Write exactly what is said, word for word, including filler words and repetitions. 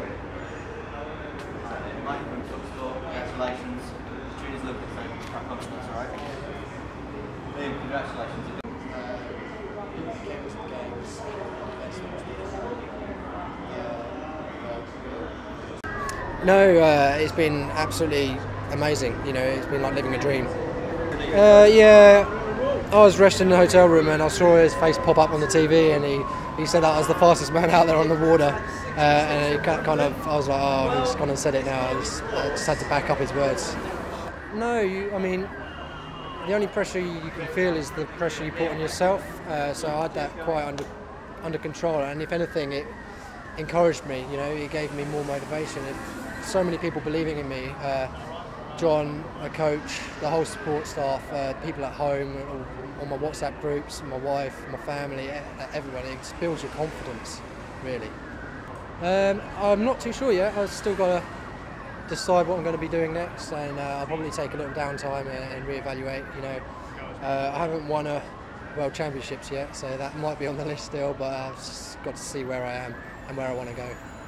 degree. So in my room, bookstore, congratulations. Students look at the same crap on that's alright. Liam, congratulations. No, uh, it's been absolutely amazing. You know, it's been like living a dream. Uh, yeah, I was resting in the hotel room and I saw his face pop up on the T V, and he, he said that I was the fastest man out there on the water. Uh, and it kind of, I was like, oh, he's gone and said it now. I just, I just had to back up his words. No, you, I mean, the only pressure you can feel is the pressure you put on yourself. Uh, so I had that quite under under control, and if anything, it encouraged me. You know, it gave me more motivation. It, so many people believing in me, uh, John, my coach, the whole support staff, uh, people at home, all, all my WhatsApp groups, my wife, my family, everyone. It builds your confidence, really. Um, I'm not too sure yet. I've still got to decide what I'm going to be doing next, and uh, I'll probably take a little downtime and, and reevaluate. You know, uh, I haven't won a World Championships yet, so that might be on the list still, but I've just got to see where I am and where I want to go.